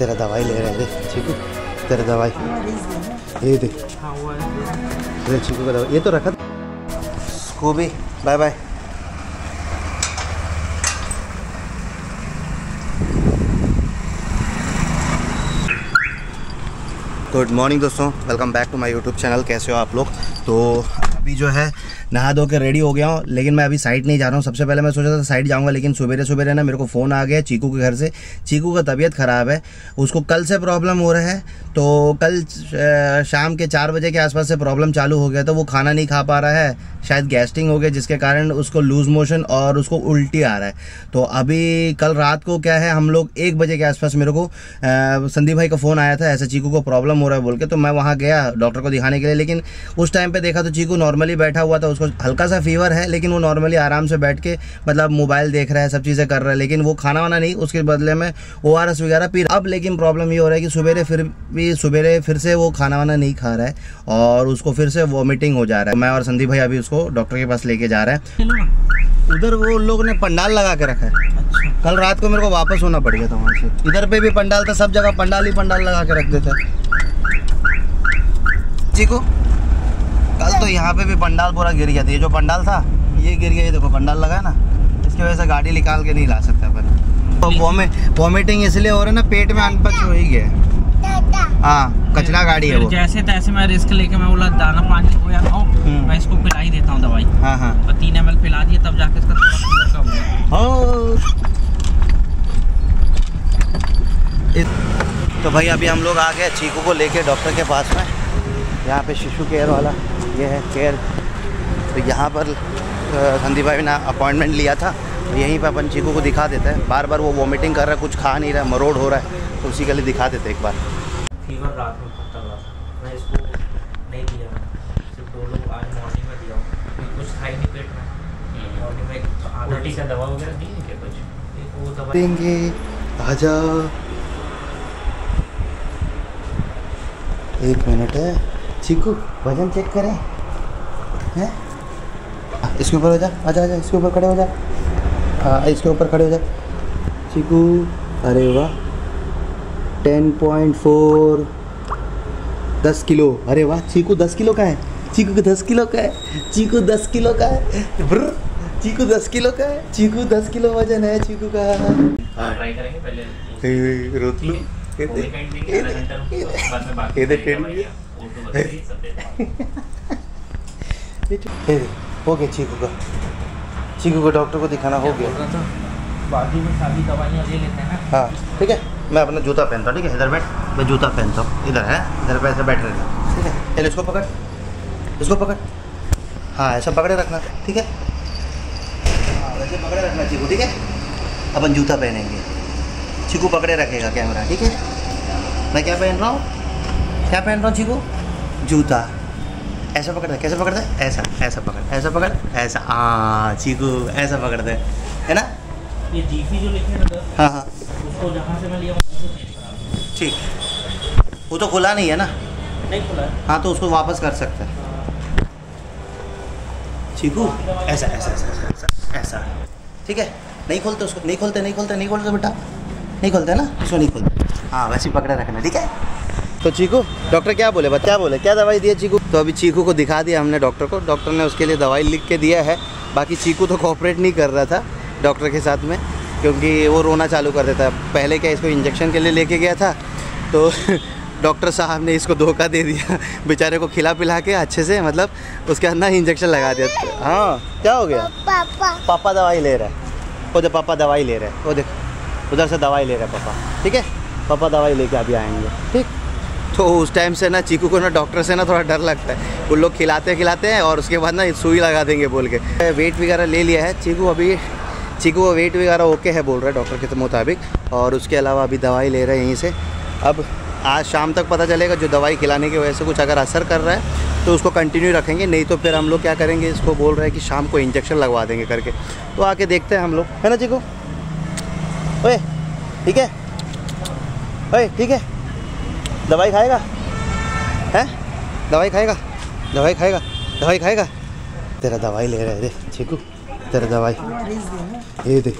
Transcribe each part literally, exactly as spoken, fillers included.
तेरा दवाई ले रहे हैं देख चीकू, तेरा दवाई ये देख, ये चीकू का दवाई ये तो रखा। Scooby bye bye. Good morning दोस्तों, welcome back to my YouTube channel. कैसे हो आप लोग? तो अभी जो है नहा धो के रेडी हो गया हूँ, लेकिन मैं अभी साइड नहीं जा रहा हूँ। सबसे पहले मैं सोचा था साइड जाऊँगा, लेकिन सुबह सुबह ना मेरे को फ़ोन आ गया चीकू के घर से। चीकू का तबीयत ख़राब है, उसको कल से प्रॉब्लम हो रहा है। तो कल शाम के चार बजे के आसपास से प्रॉब्लम चालू हो गया, तो वो खाना नहीं खा पा रहा है, शायद गैस्टिंग हो गई, जिसके कारण उसको लूज़ मोशन और उसको उल्टी आ रहा है। तो अभी कल रात को क्या है, हम लोग एक बजे के आसपास मेरे को संदीप भाई का फ़ोन आया था, ऐसे चीकू को प्रॉब्लम हो रहा है बोल के। तो मैं वहाँ गया डॉक्टर को दिखाने के लिए, लेकिन उस टाइम पर देखा तो चीकू नॉर्मली बैठा हुआ था, उसको हल्का सा फीवर है, लेकिन वो नॉर्मली आराम से बैठ के मतलब मोबाइल देख रहा है, सब चीज़ें कर रहा है, लेकिन वो खाना वाना नहीं, उसके बदले में ओ आर एस वगैरह पी। अब लेकिन प्रॉब्लम ये हो रहा है कि सुबह फिर भी सुबह फिर से वो खाना वाना नहीं खा रहा है और उसको फिर से वॉमिटिंग हो जा रहा है। मैं और संदीप भाई अभी उसको डॉक्टर के पास लेके जा रहे हैं। उधर वो लोग ने पंडाल लगा के रखा है। अच्छा। कल रात को मेरे को वापस होना पड़ गया था वहाँ से। इधर पे भी पंडाल था, सब जगह पंडाल ही पंडाल लगा के रख देता है। जी को कल तो यहाँ पे भी पंडाल पूरा गिर गया था, ये जो पंडाल था ये गिर गया। ये देखो पंडाल लगा है ना, इसकी वजह से गाड़ी निकाल के नहीं ला सकता। पर वॉमिटिंग इसलिए हो रहा है ना, पेट में अनपच हो ही गया है। हाँ कचरा गाड़ी है वो। जैसे तैसे मैं रिस्क लेके मैं बोला दाना पानी खोया खाऊँ, मैं इसको पिला ही देता हूँ दवाई। हाँ हाँ तीन एम एल पिला दिया, तब जाके इसका थोड़ा फीवर कम हुआ। तो भाई अभी हम लोग आ गए चीकू को लेके डॉक्टर के पास में। यहाँ पे शिशु केयर वाला ये है केयर, तो यहाँ पर संदीप भाई ने अपॉइंटमेंट लिया था, यहीं पे अपन चीकू को दिखा देते हैं। बार बार वो वॉमिटिंग कर रहा है, कुछ खा नहीं रहा है, मरोड़ हो रहा है, तो उसी के लिए दिखा देते हैं एक बार। फीवर रात में खत्म हुआ था, मैं इसको नहीं दिया, सिर्फ दो लोग आज मॉर्निंग में दिया, कुछ खाई नहीं पेट में। मॉर्निंग में आधा टीका दवा वगैरह दी है क्या? कुछ वो दवा देंगे। आजा एक मिनट है चीकू, वजन चेक करें हैं? इसके ऊपर हो जा, आजा आजा, इसके ऊपर खड़े हो जा। हाँ इसके ऊपर खड़े हो जा चीकू। अरे वाह, टेन पॉइंट फोर, दस किलो। अरे वाह चीकू दस किलो का है, चीकू के दस किलो का है, चीकू दस किलो का है, चीकू दस किलो का है, चीकू दस किलो वजन है चीकू का। ट्राई करेंगे पहले रोत लो, हो गया चीकू का। चीकू को डॉक्टर को दिखाना हो गया, बाकी में सारी दवाइयाँ ले लेते हैं। हाँ ठीक है, मैं अपना जूता पहनता हूँ। ठीक है इधर बैठ, मैं जूता पहनता हूँ। इधर है, इधर पे ऐसे बैठ रहना। ठीक है चलो इसको पकड़, इसको पकड़। हाँ ऐसा पकड़े रखना, ठीक है वैसे पकड़े रखना चीकू। ठीक है अपन जूता पहनेंगे, चीकू पकड़े रखेगा कैमरा। ठीक है मैं क्या पहन रहा हूँ, क्या पहन रहा हूँ चीकू? जूता। ऐसा पकड़ दे, कैसे पकड़ दे? ऐसा ऐसा पकड़, ऐसा पकड़, ऐसा। हाँ चीकू ऐसा पकड़ दे, है ना? ये जीपी जो लिखे ना, हाँ हाँ उसको जहाँ से मैं लिया वहाँ से। ठीक, वो तो खुला नहीं है ना? नहीं खुला है। हाँ तो उसको वापस कर सकते हैं चीकू। ऐसा ऐसा ऐसा ऐसा, ठीक है। नहीं खोलते उसको, नहीं खोलते, नहीं खोलते, नहीं खोलते बेटा, नहीं खोलते ना इसको, नहीं खोलते। हाँ वैसे पकड़ा रखना, ठीक है। तो चीकू डॉक्टर क्या बोले, बच्चा बोले क्या दवाई दिए चीकू? तो अभी चीकू को दिखा दिया हमने डॉक्टर को, डॉक्टर ने उसके लिए दवाई लिख के दिया है। बाकी चीकू तो कोऑपरेट नहीं कर रहा था डॉक्टर के साथ में, क्योंकि वो रोना चालू कर देता है। पहले क्या इसको इंजेक्शन के लिए लेके गया था, तो डॉक्टर साहब ने इसको धोखा दे दिया, बेचारे को खिला पिला के अच्छे से, मतलब उसके अंदर इंजेक्शन लगा दिया। हाँ क्या हो गया? पापा दवाई ले रहा है, वो देखो पापा दवाई ले रहे हैं, वो देखो उधर से दवाई ले रहे हैं पापा। ठीक है पापा दवाई लेके अभी आएंगे। ठीक, तो उस टाइम से ना चीकू को ना डॉक्टर से ना थोड़ा डर लगता है, वो लोग खिलाते खिलाते हैं और उसके बाद ना सुई लगा देंगे बोल के। वेट वगैरह ले लिया है चीकू, अभी चीकू का वेट वगैरह ओके है बोल रहा है डॉक्टर के मुताबिक, और उसके अलावा अभी दवाई ले रहे हैं यहीं से। अब आज शाम तक पता चलेगा, जो दवाई खिलाने की वजह से कुछ अगर असर कर रहा है तो उसको कंटिन्यू रखेंगे, नहीं तो फिर हम लोग क्या करेंगे, इसको बोल रहे हैं कि शाम को इंजेक्शन लगवा देंगे करके। तो आके देखते हैं हम लोग, है ना चीकू? ओए ठीक है, ओए ठीक है, दवाई खाएगा हैं? दवाई खाएगा, दवाई खाएगा, दवाई खाएगा। तेरा दवाई ले रहा है रे चीकू, तेरा दवाई ये देख,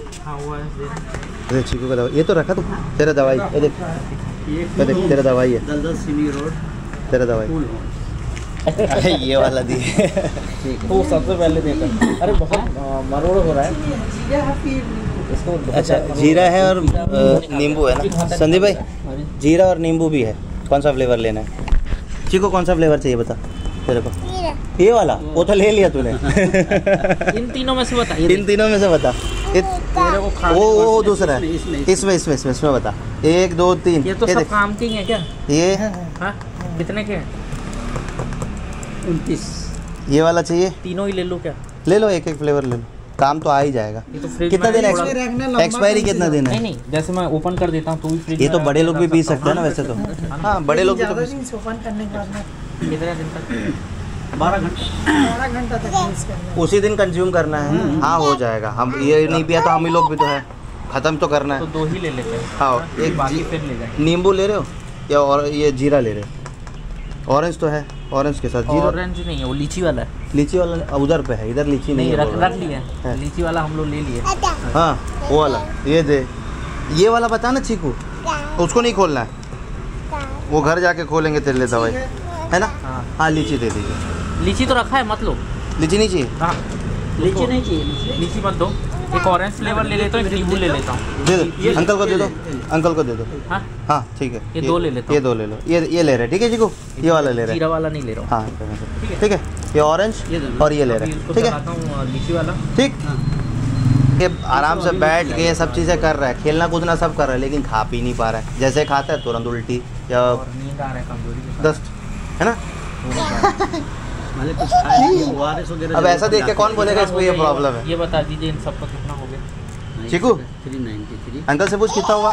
ये चीकू का दवाई ये तो रखा, तो तेरा दवाई ये देख। ये तेरा दवाई है, दलदल सिमी रोड तेरा दवाई ये वाला दी तो सबसे पहले देखा। अरे बहुत मरोड़ हो रहा है इसको। अच्छा जीरा है और नींबू है ना संदीप भाई? जीरा और नींबू भी है। कौन सा फ्लेवर लेना है? चीको कौन सा फ्लेवर चाहिए बता तेरे को? ये वाला। वो तो ले लिया तूने। इन तीनों में से बता, इन तीनों में से बता वो वो दूसरा है। इसमें इसमें इसमें इसमें बता। एक दो तीन। ये तो सब काम के हैं क्या? ये हाँ कितने के हैं? उनतीस। ये वाला चाहिए? तीनों ही ले लो। क्या ले लो, एक एक फ्लेवर ले लो, काम तो आ ही जाएगा। तो कितना दिन एक्सपायरी? कितना दिन है? नहीं नहीं, जैसे मैं ओपन कर देता हूँ तो ये तो बड़े लोग भी पी सकते हैं ना वैसे तो। हाँ बड़े लोग ओपन करने के बाद कितना दिन तक? बारह घंटा बारह घंटा तक उसी दिन कंज्यूम करना है। हाँ हो जाएगा। हम ये नहीं पिया तो हम ही लोग भी तो है, खत्म तो करना है। दो ही ले लेते हैं। हाँ एक बाकी फिर ले जाएंगे। नींबू ले रहे हो या? और ये जीरा ले रहे हो? ऑरेंज तो है, ऑरेंज के साथ जीरा। ऑरेंज नहीं है, वो लीची वाला है। लीची वाला उधर पे है, इधर लीची नहीं, नहीं रख लिया। लीची वाला हम लोग ले लिए। हाँ वो वाला ये दे। ये वाला बता ना चीकू, उसको नहीं खोलना है, वो घर जाके खोलेंगे तेरे लिए दवाई है ना। हाँ लीची दे दीजिए। लीची तो रखा है मत लो। लीची नहीं चाहिए? हाँ लीची नहीं चाहिए, लीची मत दो। एक ऑरेंज फ्लेवर ले लेता हूँ, एक नींबू ले लेता हूँ। दे दो अंकल को, दे दो अंकल को, दे दो। हाँ हाँ ठीक है, ये दो ले लेता हूँ। ये दो ले लो। ये ये ले रहे ठीक है चीकू? ये वाला ले रहे, जीरा वाला नहीं ले रहा हूँ। हाँ ठीक है, ये ऑरेंज और ये ले रहे ठीक है, लीची वाला ठीक। ये आराम से बैठ के सब चीज़ें कर रहा है, खेलना कूदना सब कर रहा है, लेकिन खा पी नहीं पा रहा है। जैसे खाता है तुरंत उल्टी या दस्त है ना। अब ऐसा देख के कौन बोलेगा इसको ये प्रॉब्लम है? ये बता दीजिए इन सबका कितना हो गया चीकू? तीन सौ तिरानवे। अंकल से पूछ कितना हुआ?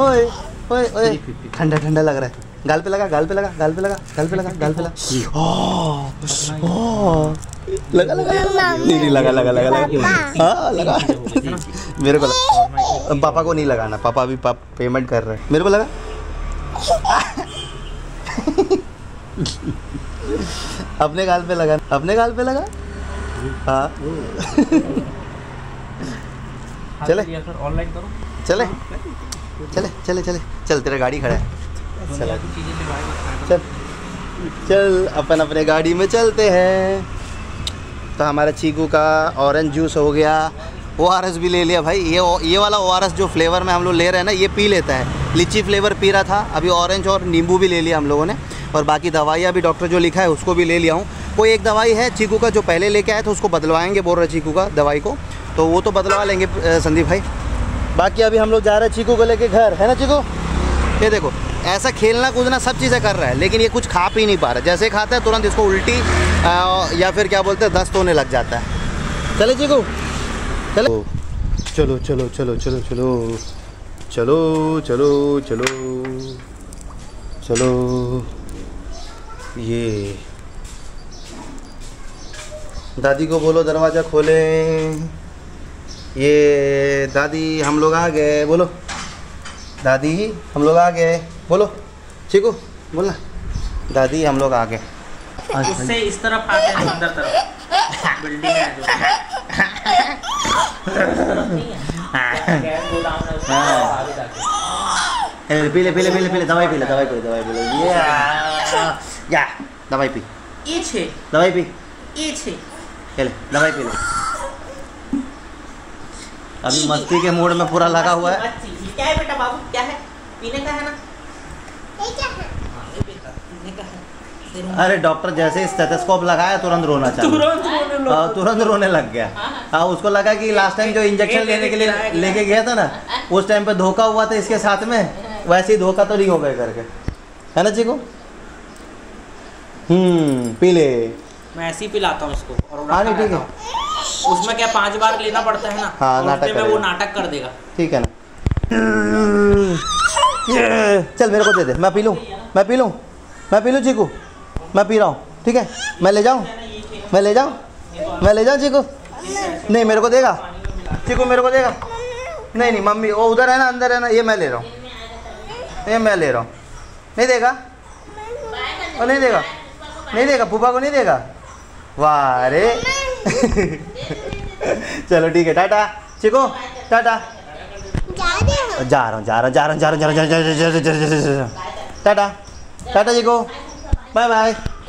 ओए ओए ओए ठंडा ठंडा लग रहा है। गाल पे लगा, गाल पे लगा, गाल पे लगा, गाल पे लगा, गाल पे लगा। ओह ओह लगा लगा नहीं लगा लगा लगा हां लगा मेरे को। पापा को नहीं लगाना, पापा अभी पेमेंट कर रहे हैं। मेरे को लगा अपने गाल पे लगा, अपने गाल पे लगा। हाँ चले ऑनलाइन करो, चले चले चले चले चल तेरा गाड़ी खड़ा है। चल चल चल अपन अपने गाड़ी में चलते हैं। तो हमारा चीकू का ऑरेंज जूस हो गया, ओ आर एस भी ले लिया भाई। ये ये वाला ओ आर एस जो फ्लेवर में हम लोग ले रहे हैं ना, ये पी लेता है। लीची फ्लेवर पी रहा था, अभी ऑरेंज और नींबू भी ले लिया हम लोगों ने, और बाकी दवाइयाँ भी डॉक्टर जो लिखा है उसको भी ले लिया हूँ। कोई एक दवाई है चीकू का जो पहले लेके आए तो उसको बदलवाएंगे बोल रहे चीकू का दवाई को, तो वो तो बदलवा लेंगे संदीप भाई। बाकी अभी हम लोग जा रहे हैं चीकू को लेके घर है ना। चीकू ये देखो ऐसा खेलना कूदना सब चीज़ें कर रहा है, लेकिन ये कुछ खा पी नहीं पा रहा। जैसे खाता है तुरंत इसको उल्टी आ, या फिर क्या बोलते हैं दस्त होने लग जाता है। चले चीकू चले, चलो चलो चलो चलो चलो चलो चलो चलो चलो। ये दादी को बोलो दरवाज़ा खोले। ये दादी हम लोग आ गए बोलो, दादी हम लोग आ गए बोलो। चीकू बोलना दादी हम लोग आ गए। इससे इस तरफ आते हैं, अंदर तरफ बिल्डिंग है जो पीले पीले पीले पीले दवाई पीले दवाई पीले दवाई पीले या दवाई पी ये छे दवाई पी ये छे चले दवाई पी ले। अभी मस्ती के मूड में पूरा लगा हुआ है। क्या है बेटा बाबू, क्या है? पीने का है ना? ये क्या है? ये बेटा पीने का है। अरे डॉक्टर जैसे स्टेथोस्कोप लगाया तुरंत रोना चालू, तुरंत तुरंत रोने लग गया। हाँ उसको लगा कि लास्ट टाइम जो इंजेक्शन लेने के लिए लेके गया था ना उस टाइम पे धोखा हुआ था इसके साथ में, वैसे ही धोखा तो नहीं हो गया करके है ना चीकू। हम्म पी ले। मैं ऐसे ही पिलाता हूँ इसको और हाँ नहीं ठीक है, उसमें क्या पांच बार लेना पड़ता है ना। हाँ नाटक में वो नाटक कर देगा ठीक है ना। चल मेरे को दे दे, मैं पी लूँ मैं पी लूँ मैं पी लूँ चीकू, मैं पी रहा हूँ ठीक है। मैं ले जाऊँ मैं ले जाऊँ मैं ले जाऊँ चीकू? नहीं मेरे को देगा चीकू, मेरे को देगा नहीं नहीं मम्मी वो उधर है ना अंदर है ना। ये मैं ले रहा हूँ, ये मैं ले रहा हूँ। नहीं देगा वो नहीं देगा नहीं देगा फूफा को नहीं देगा। वाह अरे चलो ठीक है टाटा चीकू टाटा। जा रहा हूँ जा रहा जा रहा जा रहा जा रहा टाटा टाटा जी को बाय बाय।